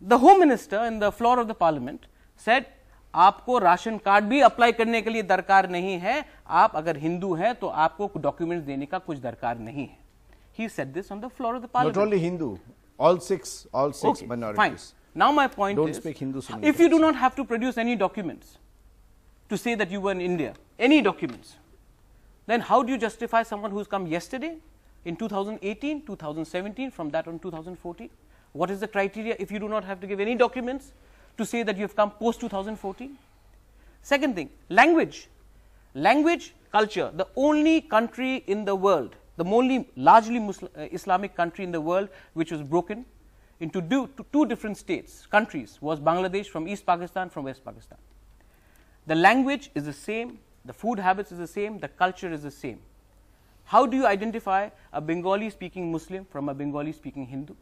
the Home Minister in the floor of the Parliament said, आपको ration card भी apply करने के लिए दरकार नहीं है, आप अगर हिंदू हैं तो आपको डॉक्यूमेंट्स देने का कुछ दरकार नहीं है. He said this on the floor of the Parliament. Not only Hindu, all six okay, minorities. Fine. Now my point is, don't speak Hindu. If you do not have to produce any documents to say that you were in India, any documents, then how do you justify someone who's come yesterday, in 2018, 2017, from that on 2014? What is the criteria if you do not have to give any documents to say that you have come post 2014? Second thing, language, culture. The only country in the world, the only largely Muslim, Islamic country in the world which was broken into two different countries, was Bangladesh from East Pakistan, from West Pakistan. The language is the same, the food habits is the same, the culture is the same. How do you identify a Bengali-speaking Muslim from a Bengali-speaking Hindu?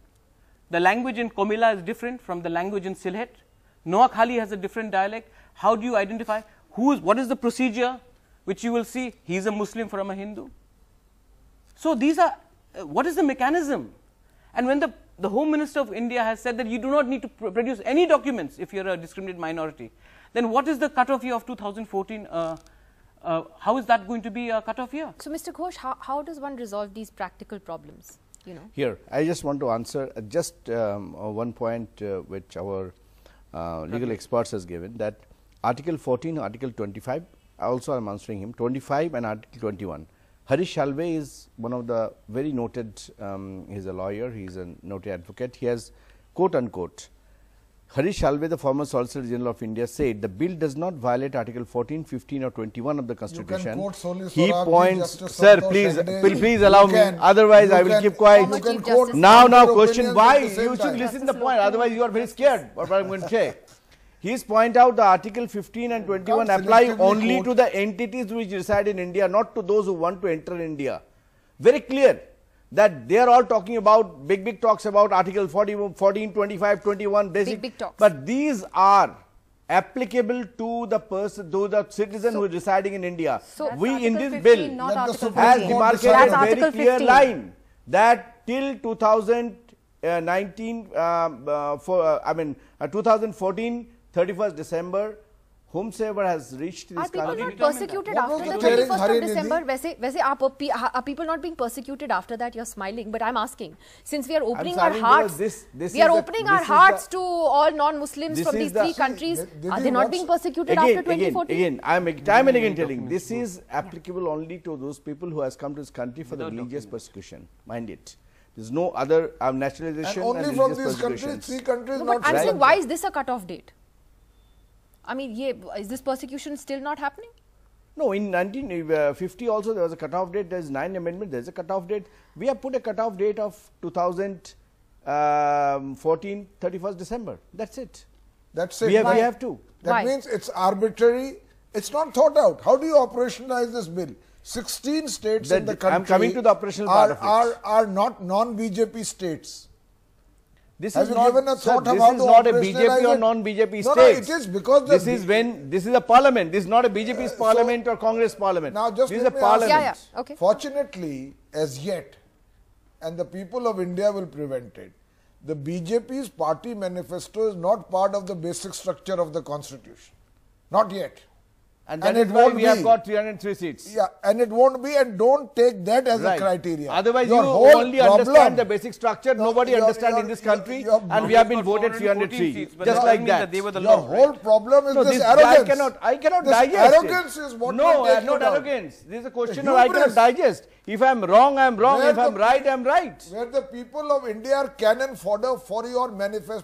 The language in Comilla is different from the language in Silhett. Noakhali has a different dialect. How do you identify what is the procedure which you will see? He is a Muslim from a Hindu. So these are, what is the mechanism? And when the Home Minister of India has said that you do not need to produce any documents if you are a discriminated minority, then what is the cutoff year of 2014? How is that going to be a cutoff year? So, Mr. Ghosh, how does one resolve these practical problems? Here, I just want to answer just one point which our legal experts has given, that Article 14, Article 25, also I am answering him, 25 and Article 21. Harish Salve is one of the very noted, he is a lawyer, he is a noted advocate. He has, quote unquote, Harish Salve, the former Solicitor General of India, said the bill does not violate Article 14, 15 or 21 of the Constitution. He points, sir, please allow me, otherwise I will keep quiet. Now, question why, you should listen to the point, otherwise you are very scared of what I am going to say. He's point out the Article 15 and 21 apply only to the entities which reside in India, not to those who want to enter India. Very clear that they are all talking about big talks about Article 14, 25, 21, basic. Big talks. But these are applicable to the person, to the citizen who is residing in India. So we in this bill has demarcated a very clear line that till 2014. 31st December, whomsoever has reached this country. Are people not persecuted after the 31st of December? वैसे are people not being persecuted after that? You're smiling, but I'm asking. Since we are opening our hearts, we are opening our hearts to all non-Muslims from these three countries. Are they not being persecuted after 2014? Again, I'm again telling, this is applicable only to those people who has come to this country for the religious persecution. Mind it. There's no other nationalization and only from these countries, three countries. But I'm saying, why is this a cut-off date? I mean, is this persecution still not happening? No, in 1950 also there was a cutoff date. There is 9 amendments. There is a cutoff date. We have put a cutoff date of 2014, 31st December. That's it. That's it. We have to. That means it's arbitrary. It's not thought out. How do you operationalize this bill? 16 states in the country. I'm coming to the operational part of it. Are not non-BJP states. This is not a BJP or non-BJP state. No, it is because this is a parliament. This is not a BJP's parliament or Congress parliament. Now, just this is a parliament. Okay. Fortunately, as yet, and the people of India will prevent it, the BJP's party manifesto is not part of the basic structure of the constitution. Not yet. And it won't be. We have got 303 seats. Yeah, and it won't be, and don't take that as a criteria. Otherwise, you only understand the basic structure. Nobody understands in this country, and we have been voted 303 seats, just like that. Your whole problem is this arrogance. I cannot digest. Arrogance is what. No, not arrogance. This is a question of I cannot digest. If I am wrong, I am wrong. If I am right, I am right. Where the people of India are cannon fodder for your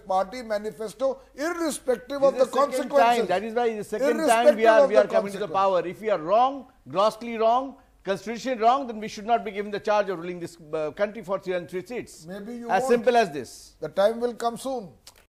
party manifesto, irrespective of the consequences. That is why the second time we are coming to the power. If we are wrong, grossly wrong, constitutionally wrong, then we should not be given the charge of ruling this country for 303 seats. Maybe you won't. As simple as this. The time will come soon.